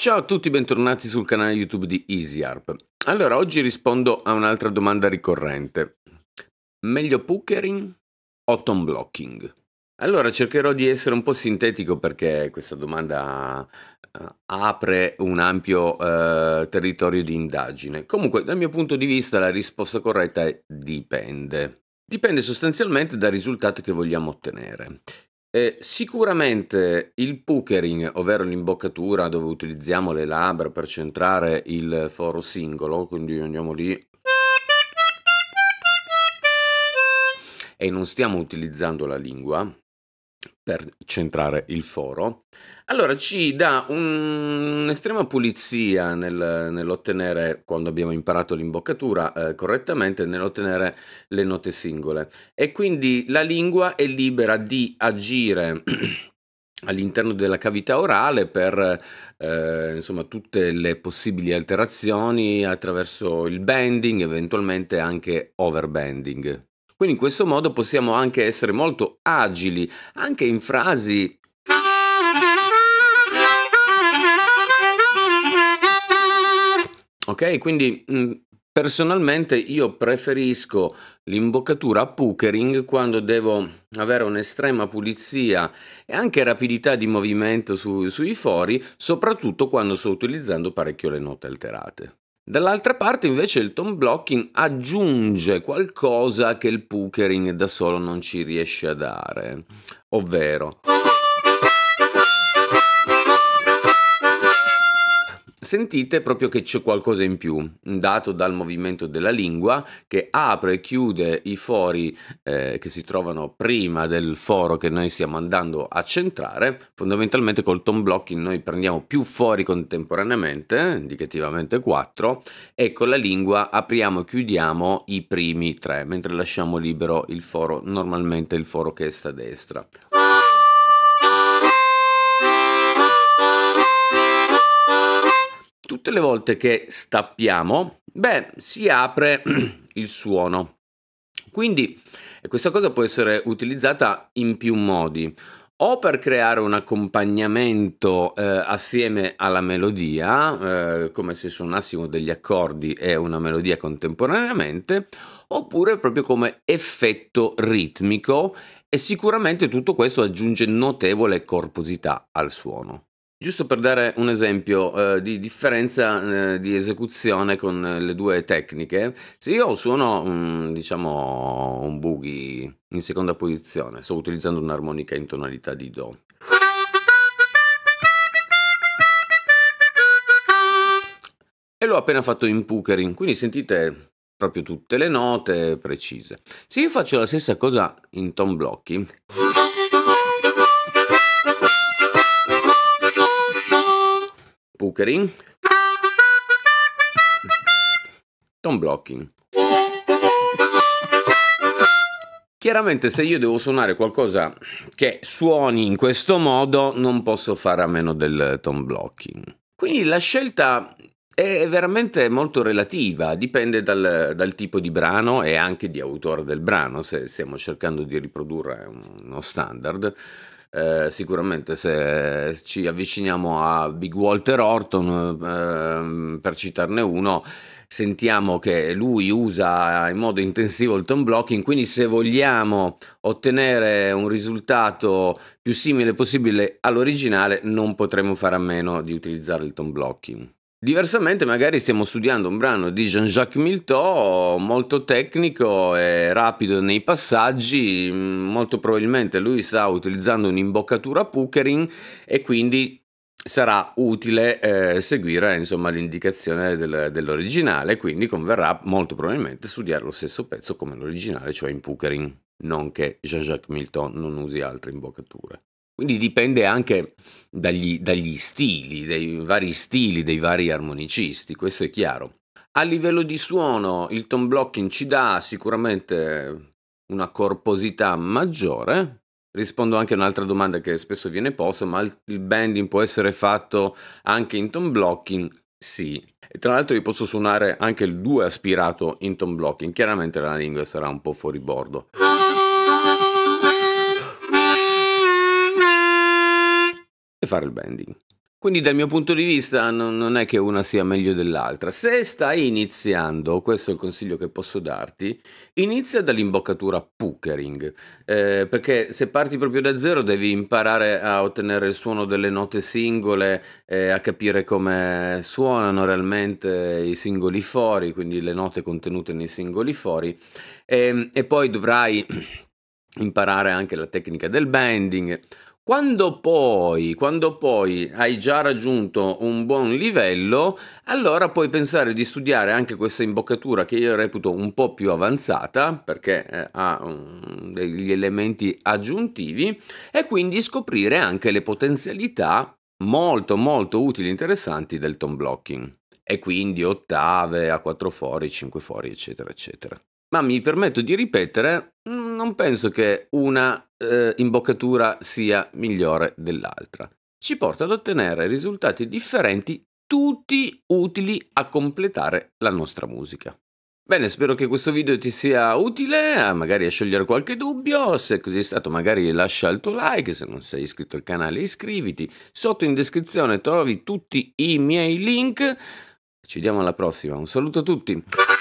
Ciao a tutti, bentornati sul canale YouTube di EasyARP. Allora, oggi rispondo a un'altra domanda ricorrente. Meglio Puckering o Tongue Blocking? Allora, cercherò di essere un po' sintetico perché questa domanda apre un ampio territorio di indagine. Comunque, dal mio punto di vista, la risposta corretta è dipende. Dipende sostanzialmente dal risultato che vogliamo ottenere. Sicuramente il puckering, ovvero l'imboccatura dove utilizziamo le labbra per centrare il foro singolo, quindi andiamo lì e non stiamo utilizzando la lingua per centrare il foro, allora ci dà un'estrema pulizia nell'ottenere, quando abbiamo imparato l'imboccatura correttamente, nell'ottenere le note singole, e quindi la lingua è libera di agire all'interno della cavità orale per insomma tutte le possibili alterazioni attraverso il bending, eventualmente anche overbending. Quindi in questo modo possiamo anche essere molto agili, anche in frasi ok, quindi personalmente io preferisco l'imboccatura a puckering quando devo avere un'estrema pulizia e anche rapidità di movimento sui fori, soprattutto quando sto utilizzando parecchio le note alterate. Dall'altra parte invece il tongue blocking aggiunge qualcosa che il puckering da solo non ci riesce a dare, ovvero sentite proprio che c'è qualcosa in più, dato dal movimento della lingua che apre e chiude i fori che si trovano prima del foro che noi stiamo andando a centrare. Fondamentalmente col tongue blocking noi prendiamo più fori contemporaneamente, indicativamente 4, e con la lingua apriamo e chiudiamo i primi 3, mentre lasciamo libero il foro, normalmente il foro che sta a destra. Tutte le volte che stappiamo, beh, si apre il suono. Quindi questa cosa può essere utilizzata in più modi, o per creare un accompagnamento assieme alla melodia, come se suonassimo degli accordi e una melodia contemporaneamente, oppure proprio come effetto ritmico, e sicuramente tutto questo aggiunge notevole corposità al suono. Giusto per dare un esempio di differenza di esecuzione con le due tecniche, se io suono diciamo un boogie in seconda posizione, sto utilizzando un'armonica in tonalità di Do. E l'ho appena fatto in puckering, quindi sentite proprio tutte le note precise. Se io faccio la stessa cosa in tongue blocking, puckering, tongue blocking. Chiaramente se io devo suonare qualcosa che suoni in questo modo non posso fare a meno del tongue blocking. Quindi la scelta è veramente molto relativa, dipende dal tipo di brano e anche di autore del brano, se stiamo cercando di riprodurre uno standard. Sicuramente se ci avviciniamo a Big Walter Horton, per citarne uno, sentiamo che lui usa in modo intensivo il tongue blocking, quindi se vogliamo ottenere un risultato più simile possibile all'originale non potremo fare a meno di utilizzare il tongue blocking. Diversamente magari stiamo studiando un brano di Jean-Jacques Milteau molto tecnico e rapido nei passaggi, molto probabilmente lui sta utilizzando un'imboccatura puckering e quindi sarà utile seguire insomma l'indicazione dell'originale, quindi converrà molto probabilmente studiare lo stesso pezzo come l'originale, cioè in puckering, non che Jean-Jacques Milteau non usi altre imboccature. Quindi dipende anche dagli stili, dei vari armonicisti, questo è chiaro. A livello di suono il tongue blocking ci dà sicuramente una corposità maggiore. Rispondo anche a un'altra domanda che spesso viene posta, ma il bending può essere fatto anche in tongue blocking? Sì. E tra l'altro io posso suonare anche il 2 aspirato in tongue blocking, chiaramente la lingua sarà un po' fuori bordo. Fare il bending. Quindi dal mio punto di vista non è che una sia meglio dell'altra. Se stai iniziando, questo è il consiglio che posso darti, inizia dall'imboccatura Puckering, perché se parti proprio da zero devi imparare a ottenere il suono delle note singole, a capire come suonano realmente i singoli fori, quindi le note contenute nei singoli fori, e poi dovrai imparare anche la tecnica del bending. Quando poi hai già raggiunto un buon livello, allora puoi pensare di studiare anche questa imboccatura che io reputo un po' più avanzata, perché ha degli elementi aggiuntivi, e quindi scoprire anche le potenzialità molto molto utili e interessanti del tongue blocking, e quindi ottave, a quattro fori, cinque fori, eccetera eccetera. Ma mi permetto di ripetere, non penso che una imboccatura sia migliore dell'altra. Ci porta ad ottenere risultati differenti, tutti utili a completare la nostra musica. Bene, spero che questo video ti sia utile, magari a sciogliere qualche dubbio. Se così è stato, magari lascia il tuo like. Se non sei iscritto al canale, iscriviti. Sotto in descrizione trovi tutti i miei link. Ci vediamo alla prossima, un saluto a tutti.